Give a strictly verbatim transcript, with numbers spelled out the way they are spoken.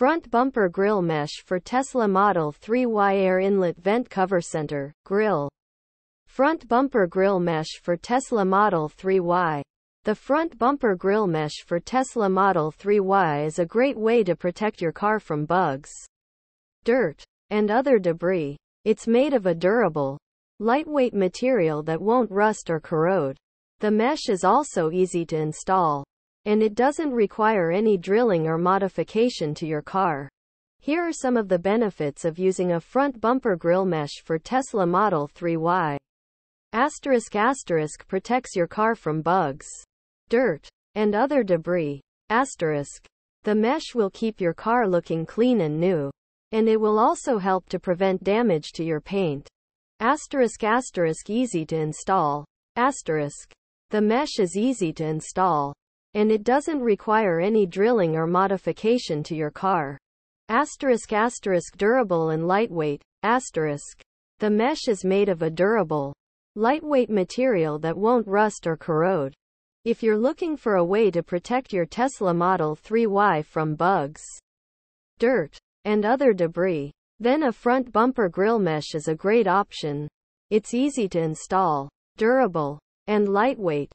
Front bumper grille mesh for Tesla Model three Y Air Inlet Vent Cover Center, grille. Front bumper grille mesh for Tesla Model three Y. The front bumper grille mesh for Tesla Model three Y is a great way to protect your car from bugs, dirt, and other debris. It's made of a durable, lightweight material that won't rust or corrode. The mesh is also easy to install, and it doesn't require any drilling or modification to your car. Here are some of the benefits of using a front bumper grille mesh for Tesla Model three Y. Asterisk asterisk protects your car from bugs, dirt, and other debris. Asterisk. The mesh will keep your car looking clean and new, and it will also help to prevent damage to your paint. Asterisk asterisk easy to install. Asterisk. The mesh is easy to install, and it doesn't require any drilling or modification to your car. Asterisk asterisk durable and lightweight. Asterisk. The mesh is made of a durable, lightweight material that won't rust or corrode. If you're looking for a way to protect your Tesla Model three Y from bugs, dirt, and other debris, then a front bumper grille mesh is a great option. It's easy to install, durable, and lightweight.